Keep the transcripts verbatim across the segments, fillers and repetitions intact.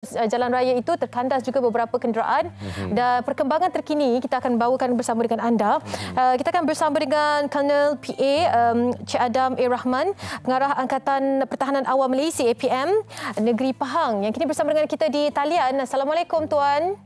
Jalan raya itu terkandas juga beberapa kenderaan. Mm-hmm. Dan perkembangan terkini kita akan bawakan bersama dengan anda. Mm-hmm. uh, kita akan bersama dengan Colonel P A, um, Cik Adam E. Rahman, Pengarah Angkatan Pertahanan Awam Malaysia A P M Negeri Pahang yang kini bersama dengan kita di talian. Assalamualaikum tuan.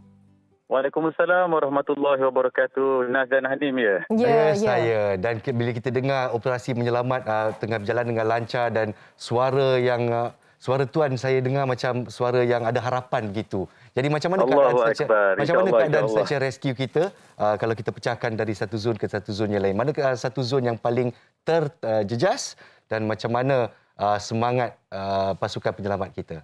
Waalaikumsalam warahmatullahi wabarakatuh. Nas dan Hanim ya. Ya, yes, ya. Saya dan bila kita dengar operasi menyelamat uh, tengah berjalan dengan lancar dan suara yang uh, suara tuan saya dengar macam suara yang ada harapan begitu. Jadi macam mana keadaan search, macam mana keadaan search and rescue kita uh, kalau kita pecahkan dari satu zon ke satu zon yang lain? Mana uh, satu zon yang paling terjejas uh, dan macam mana uh, semangat uh, pasukan penyelamat kita?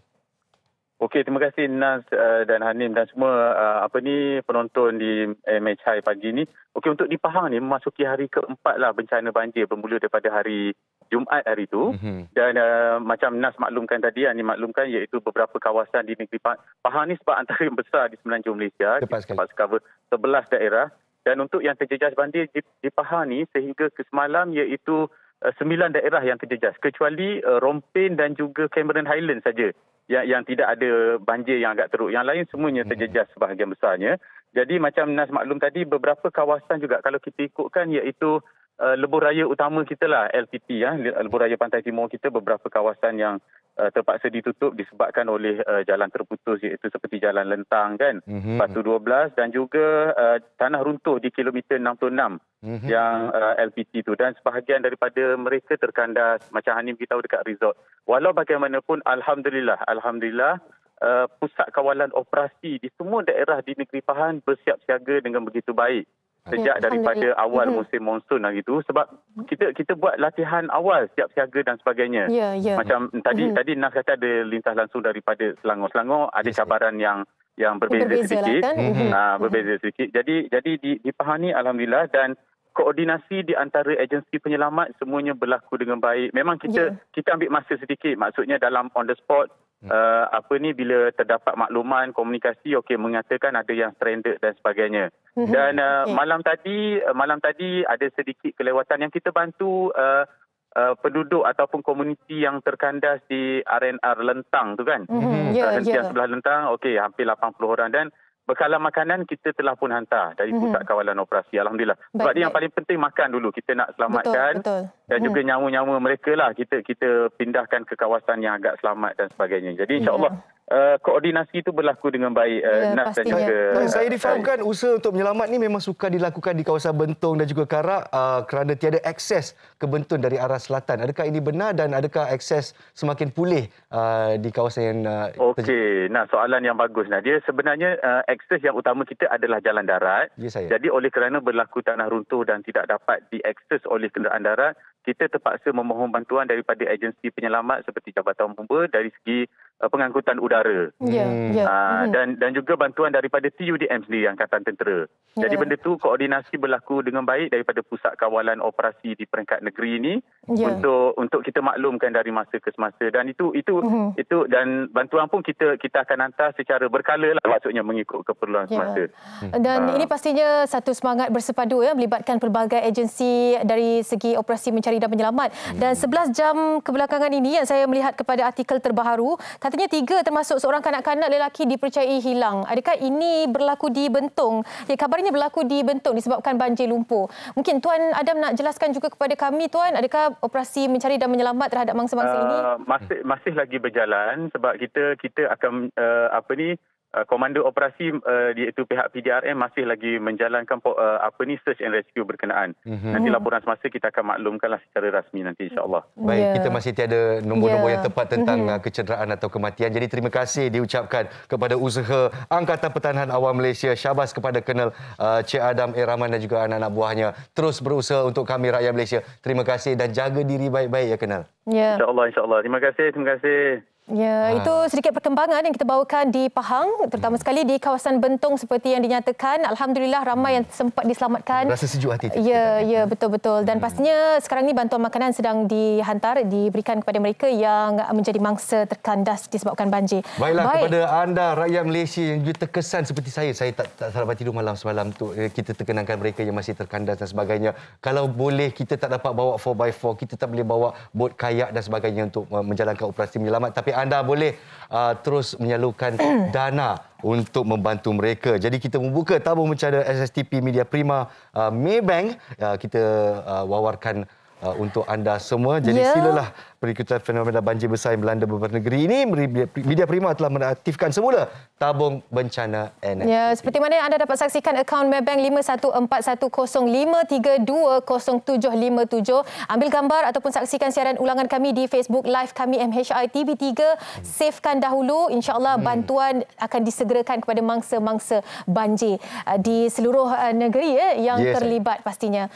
Okey, terima kasih Nas uh, dan Hanim dan semua uh, apa ni penonton di M H I pagi ni. Okey, untuk di Pahang ni memasuki hari keempat lah bencana banjir bermula daripada hari Jumaat hari itu. Mm-hmm. Dan uh, macam Nas maklumkan tadi, yang dimaklumkan iaitu beberapa kawasan di negeri Pahang. Pahang ni sebab antara yang besar di semenanjung Malaysia. Tepat sekali. Sebab cover sebelas daerah. Dan untuk yang terjejas banjir di, di Pahang ni sehingga ke semalam iaitu uh, sembilan daerah yang terjejas. Kecuali uh, Rompin dan juga Cameron Highlands saja yang, yang tidak ada banjir yang agak teruk. Yang lain semuanya terjejas mm-hmm. sebahagian besarnya. Jadi macam Nas maklum tadi, beberapa kawasan juga kalau kita ikutkan iaitu Uh, lebuh raya utama kita lah, L P T. Ya. Lebuh Raya Pantai Timur kita beberapa kawasan yang uh, terpaksa ditutup disebabkan oleh uh, jalan terputus iaitu seperti Jalan Lentang kan, mm-hmm. Batu dua belas dan juga uh, tanah runtuh di kilometer enam puluh enam mm-hmm. yang uh, L P T tu. Dan sebahagian daripada mereka terkandas macam Hanim kita tahu dekat resort. Walau bagaimanapun, Alhamdulillah, Alhamdulillah uh, pusat kawalan operasi di semua daerah di negeri Pahang bersiap siaga dengan begitu baik. Sejak daripada awal musim monsun hari itu sebab kita kita buat latihan awal siap siaga dan sebagainya. Yeah, yeah. Macam tadi mm-hmm. tadi Nas kata ada lintas langsung daripada Selangor. Selangor ada cabaran yang yang berbeza, berbeza sedikit. Lah, kan? mm-hmm. ha, berbeza sedikit. Jadi jadi di, dipahami Alhamdulillah dan koordinasi di antara agensi penyelamat semuanya berlaku dengan baik. Memang kita yeah. kita ambil masa sedikit, maksudnya dalam on the spot. Uh, apa ni bila terdapat makluman komunikasi okey mengatakan ada yang stranded dan sebagainya. Mm-hmm. Dan uh, okay. malam tadi uh, malam tadi ada sedikit kelewatan yang kita bantu uh, uh, penduduk ataupun komuniti yang terkandas di R and R Lentang tu kan. Mm-hmm. Yeah, uh, hentian yeah. sebelah Lentang okey hampir lapan puluh orang dan bekalan makanan kita telah pun hantar dari pusat kawalan operasi. Alhamdulillah. Sebab dia yang paling penting makan dulu. Kita nak selamatkan betul, betul. dan juga nyawa-nyawa mereka lah kita kita pindahkan ke kawasan yang agak selamat dan sebagainya. Jadi insya-Allah uh, koordinasi itu berlaku dengan baik. Uh, ya, Nas dan juga, uh, saya difahamkan usaha untuk menyelamat ni memang suka dilakukan di kawasan Bentong dan juga Karak uh, kerana tiada akses ke Bentong dari arah selatan. Adakah ini benar dan adakah akses semakin pulih uh, di kawasan yang uh, okey. Nah, soalan yang bagus Nadia. Sebenarnya uh, akses yang utama kita adalah jalan darat. Ya, jadi oleh kerana berlaku tanah runtuh dan tidak dapat diakses oleh kenderaan darat, kita terpaksa memohon bantuan daripada agensi penyelamat seperti Jabatan Bomba dari segi uh, pengangkutan udara. Ya, ya. Uh, dan dan juga bantuan daripada T U D M sendiri, Angkatan Tentera. Ya. Jadi benda tu koordinasi berlaku dengan baik daripada pusat kawalan operasi di peringkat negeri ini ya. untuk untuk kita maklumkan dari masa ke semasa dan itu itu uh-huh. itu dan bantuan pun kita kita akan hantar secara berkala lah, maksudnya mengikut keperluan semasa. Ya. Dan uh, ini pastinya satu semangat bersepadu ya, melibatkan pelbagai agensi dari segi operasi mencari dan penyelamat. Dan sebelas jam kebelakangan ini yang saya melihat kepada artikel terbaru, katanya tiga termasuk seorang kanak-kanak lelaki dipercayai hilang. Adakah ini berlaku di Bentong? Ya, kabarnya berlaku di Bentong disebabkan banjir lumpur. Mungkin Tuan Adam nak jelaskan juga kepada kami Tuan, adakah operasi mencari dan menyelamat terhadap mangsa-mangsa uh, ini masih masih lagi berjalan sebab kita kita akan uh, apa ni Uh, komando operasi uh, iaitu pihak P D R M masih lagi menjalankan uh, apa ni search and rescue berkenaan. Mm-hmm. Nanti laporan semasa kita akan maklumkanlah secara rasmi nanti insya-Allah. Baik, yeah. kita masih tiada nombor-nombor yeah. yang tepat tentang mm-hmm. kecederaan atau kematian. Jadi terima kasih diucapkan kepada usaha Angkatan Pertahanan Awam Malaysia. Syabas kepada Colonel uh, Cik Adam E. Rahman dan juga anak-anak buahnya. Terus berusaha untuk kami rakyat Malaysia. Terima kasih dan jaga diri baik-baik ya Colonel. Yeah. Insya-Allah insya-Allah. Terima kasih, terima kasih. Ya, ha. itu sedikit perkembangan yang kita bawakan di Pahang, terutama sekali di kawasan Bentong seperti yang dinyatakan. Alhamdulillah ramai yang sempat diselamatkan. Rasa sejuk hati. Ya, ya, betul-betul. Dan pastinya sekarang ni bantuan makanan sedang dihantar, diberikan kepada mereka yang menjadi mangsa terkandas disebabkan banjir. Baiklah, Baik. kepada anda rakyat Malaysia yang juga terkesan seperti saya. Saya tak, tak dapat tidur malam semalam untuk kita terkenangkan mereka yang masih terkandas dan sebagainya. Kalau boleh kita tak dapat bawa four by four, kita tak boleh bawa bot kayak dan sebagainya untuk menjalankan operasi menyelamat. Tapi anda boleh uh, terus menyalurkan dana untuk membantu mereka. Jadi kita membuka tabung bencana S S T P Media Prima uh, Maybank. Uh, kita uh, wawarkan Uh, untuk anda semua. Jadi yeah. silalah berikuti fenomena banjir besar yang melanda beberapa negeri ini. Media Prima telah mengaktifkan semula tabung bencana N S T P. Ya, yeah, seperti mana anda dapat saksikan akaun Maybank lima satu empat satu kosong lima tiga dua kosong tujuh lima tujuh. Ambil gambar ataupun saksikan siaran ulangan kami di Facebook Live kami M H I T V tiga. Hmm. Savekan dahulu. InsyaAllah hmm. bantuan akan disegerakan kepada mangsa-mangsa banjir uh, di seluruh uh, negeri eh, yang yes, terlibat pastinya.